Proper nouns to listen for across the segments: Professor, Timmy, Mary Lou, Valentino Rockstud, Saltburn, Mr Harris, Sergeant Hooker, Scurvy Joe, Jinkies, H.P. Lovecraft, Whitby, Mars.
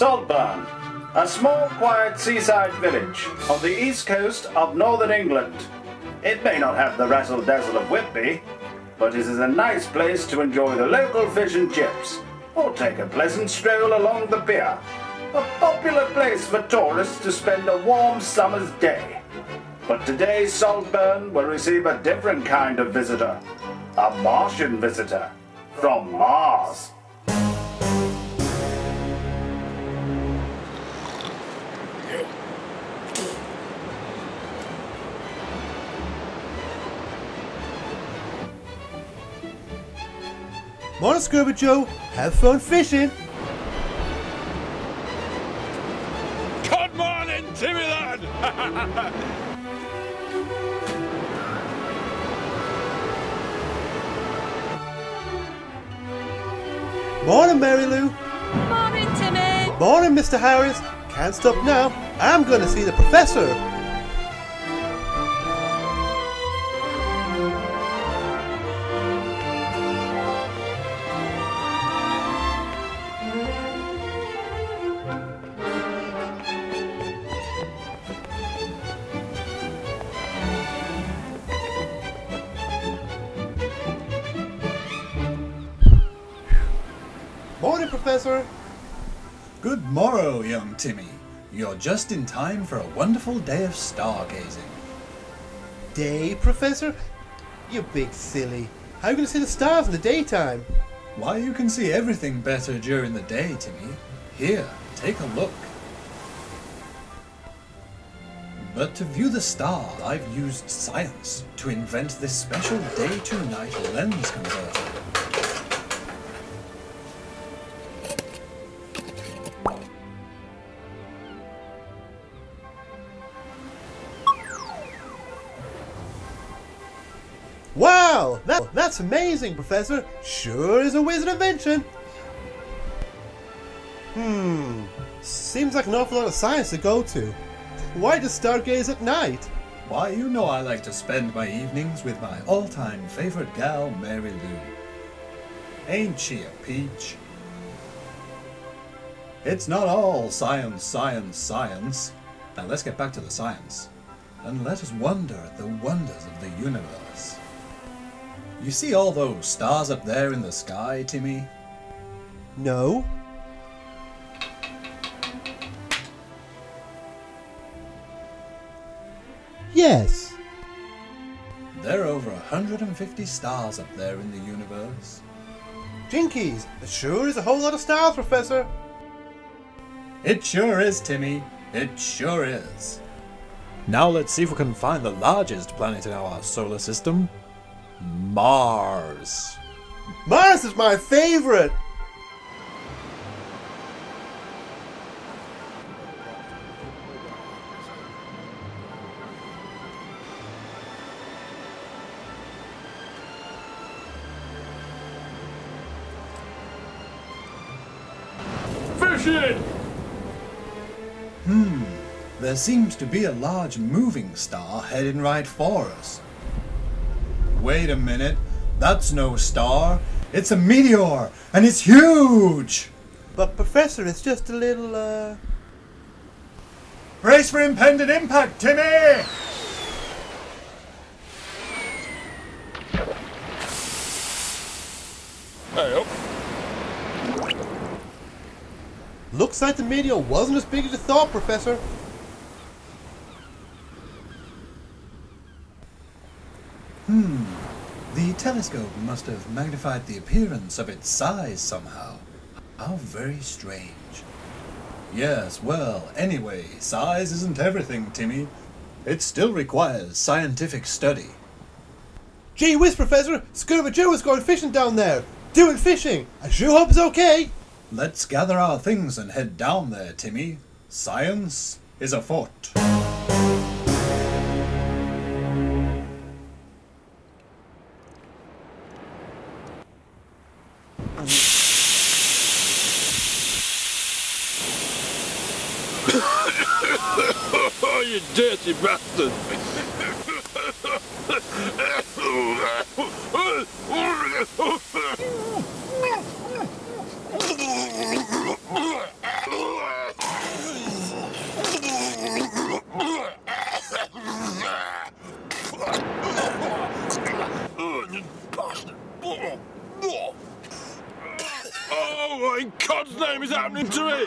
Saltburn, a small quiet seaside village on the east coast of northern England. It may not have the razzle-dazzle of Whitby, but it is a nice place to enjoy the local fish and chips, or take a pleasant stroll along the pier. A popular place for tourists to spend a warm summer's day. But today Saltburn will receive a different kind of visitor, a Martian visitor from Mars. Morning, Scurvy Joe. Have fun fishing. Good morning, Timmy lad. Morning, Mary Lou. Morning, Timmy. Morning, Mr Harris. Can't stop now. I'm going to see the Professor. Morning, Professor. Good morrow, young Timmy. You're just in time for a wonderful day of stargazing. Day, Professor? You big silly. How are you going to see the stars in the daytime? Why, you can see everything better during the day, Timmy. Here, take a look. But to view the stars, I've used science to invent this special day-to-night lens converter. Wow, that's amazing, Professor. Sure is a wizard invention. Seems like an awful lot of science to go to. Why just stargaze at night? Why, you know I like to spend my evenings with my all-time favorite gal, Mary Lou. Ain't she a peach? It's not all science, science, science. Now let's get back to the science, and let us wonder at the wonders of the universe. You see all those stars up there in the sky, Timmy? No. Yes. There are over 150 stars up there in the universe. Jinkies, there sure is a whole lot of stars, Professor. It sure is, Timmy. It sure is. Now let's see if we can find the largest planet in our solar system. Mars. Mars is my favorite! Fishing! There seems to be a large moving star heading right for us. Wait a minute, that's no star, it's a meteor, and it's huge! But Professor, it's just a little, Brace for impending impact, Timmy! Hey-o. Looks like the meteor wasn't as big as you thought, Professor. The telescope must have magnified the appearance of its size somehow. How very strange. Yes, well, anyway, size isn't everything, Timmy. It still requires scientific study. Gee whiz, Professor! Scurvy Joe is going fishing down there! Doing fishing! I sure hope it's okay! Let's gather our things and head down there, Timmy. Science is afoot. Oh, you dirty bastard! What in God's name is happening to me?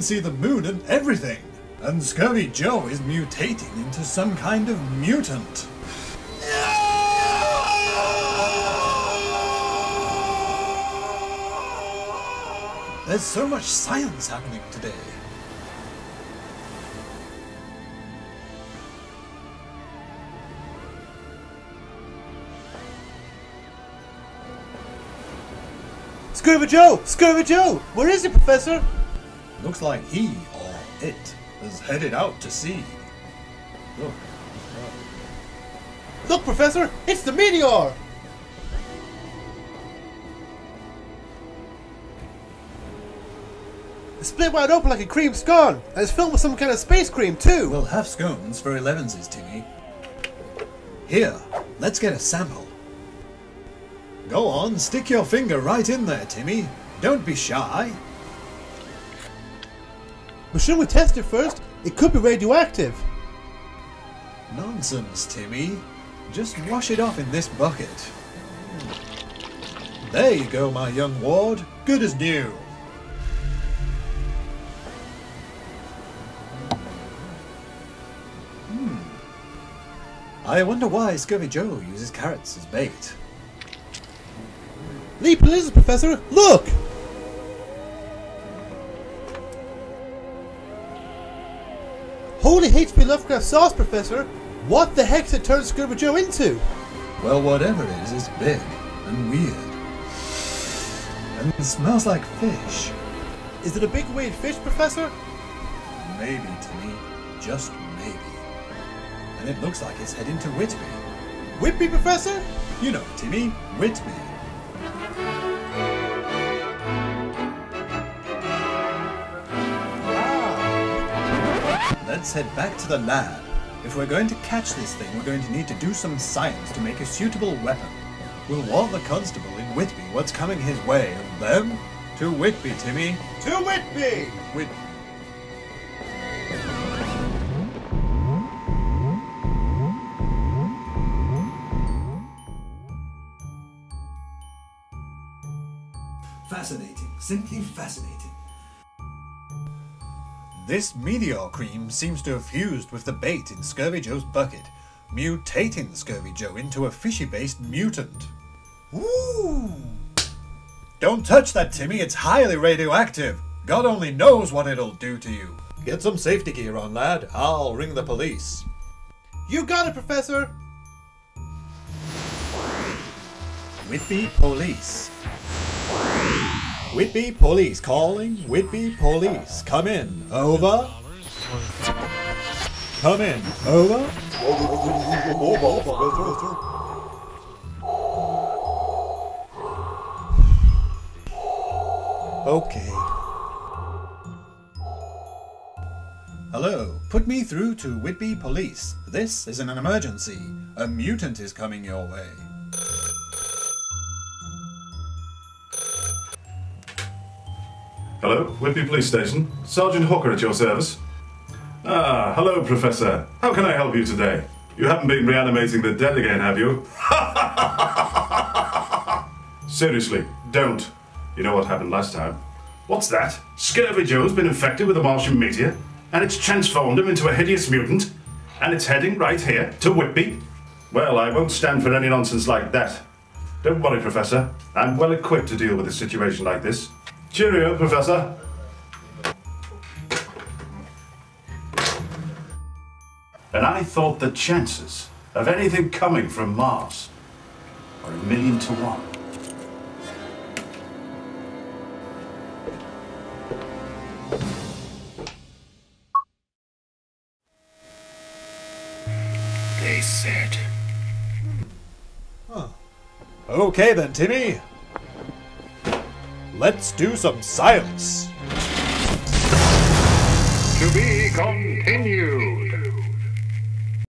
See the moon and everything, and Scurvy Joe is mutating into some kind of mutant. There's so much science happening today. Scurvy Joe! Scurvy Joe! Where is it, Professor? Looks like he, or it, is headed out to sea. Look. Look, Professor! It's the meteor! It's split wide open like a cream scone, and it's filled with some kind of space cream, too! We'll have scones for 11s, Timmy. Here, let's get a sample. Go on, stick your finger right in there, Timmy. Don't be shy. But shouldn't we test it first? It could be radioactive. Nonsense, Timmy. Just wash it off in this bucket. There you go, my young ward. Good as new. I wonder why Scurvy Joe uses carrots as bait. Leaping lizard, Professor! Look! Holy H.P. Lovecraft sauce, Professor! What the heck's it turned Scurvy Joe into? Well, whatever it is, it's big and weird. And it smells like fish. Is it a big weird fish, Professor? Maybe, Timmy. Just maybe. And it looks like it's heading to Whitby. Whitby, Professor? You know, Timmy. Whitby. Let's head back to the lab. If we're going to catch this thing, we're going to need to do some science to make a suitable weapon. We'll warn the constable in Whitby what's coming his way, and then... to Whitby, Timmy! To Whitby! Whitby. Fascinating. Simply fascinating. This meteor cream seems to have fused with the bait in Scurvy Joe's bucket, mutating Scurvy Joe into a fishy-based mutant. Ooh! Don't touch that, Timmy, it's highly radioactive. God only knows what it'll do to you. Get some safety gear on, lad. I'll ring the police. You got it, Professor! Whitby Police. Whitby Police calling. Whitby Police, come in. Over. Come in. Over. Okay. Hello. Put me through to Whitby Police. This is an emergency. A mutant is coming your way. Hello, Whitby Police Station. Sergeant Hooker at your service. Ah, hello, Professor. How can I help you today? You haven't been reanimating the dead again, have you? Seriously, don't. You know what happened last time. What's that? Scurvy Joe's been infected with a Martian meteor, and it's transformed him into a hideous mutant, and it's heading right here, to Whitby. Well, I won't stand for any nonsense like that. Don't worry, Professor. I'm well equipped to deal with a situation like this. Cheerio, Professor. And I thought the chances of anything coming from Mars are 1,000,000 to 1. They said. Huh. Okay then, Timmy. Let's do some science. To be continued.